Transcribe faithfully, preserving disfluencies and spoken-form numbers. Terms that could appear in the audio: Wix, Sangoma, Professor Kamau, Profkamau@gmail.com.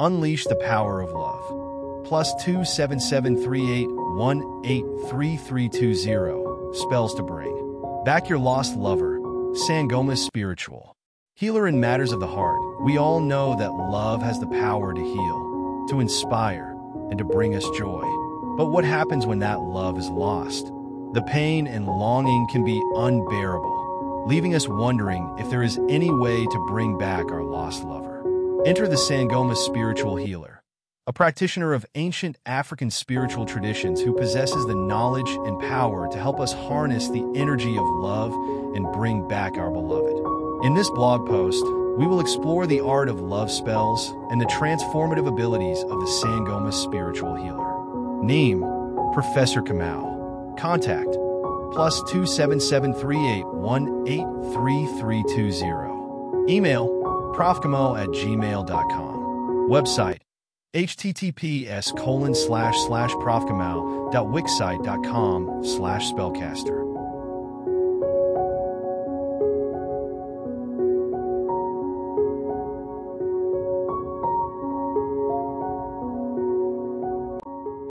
Unleash the power of love. plus two seven seven three eight one eight three three two zero. Spells to bring back your lost lover. Sangoma spiritual healer in matters of the heart. We all know that love has the power to heal, to inspire, and to bring us joy. But what happens when that love is lost? The pain and longing can be unbearable, leaving us wondering if there is any way to bring back our lost lover. Enter the Sangoma spiritual healer, a practitioner of ancient African spiritual traditions who possesses the knowledge and power to help us harness the energy of love and bring back our beloved. In this blog post, we will explore the art of love spells and the transformative abilities of the Sangoma spiritual healer. Name: Professor Kamau. Contact: plus two seven seven three eight one eight three three two zero. Email: profkamau at gmail dot com. Website: https colon slash slash profkamau dot wixsite dot com slash spellcaster.